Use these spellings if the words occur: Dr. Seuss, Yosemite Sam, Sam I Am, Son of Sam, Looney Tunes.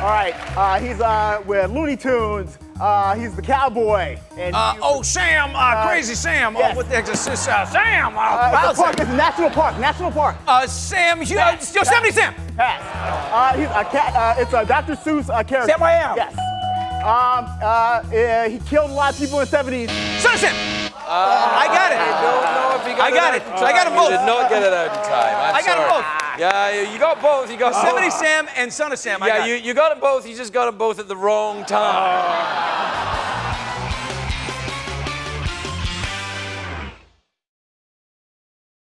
All right, he's with Looney Tunes. He's the cowboy. And Sam, Crazy Sam. Yes. What the heck is this? Sam. It's a national park. National park. Sam. Yosemite Sam. Pass. He's a cat. It's a Dr. Seuss character. Sam I Am. Yes. He killed a lot of people in the 70s. Son of Sam. I got it. I don't know if he got it. I got it. So I got them both. You did not get it out in time. I got them both. Yeah, you got both. You got Yosemite Sam and Son of Sam. Yeah, you got them both. You just got them both at the wrong time.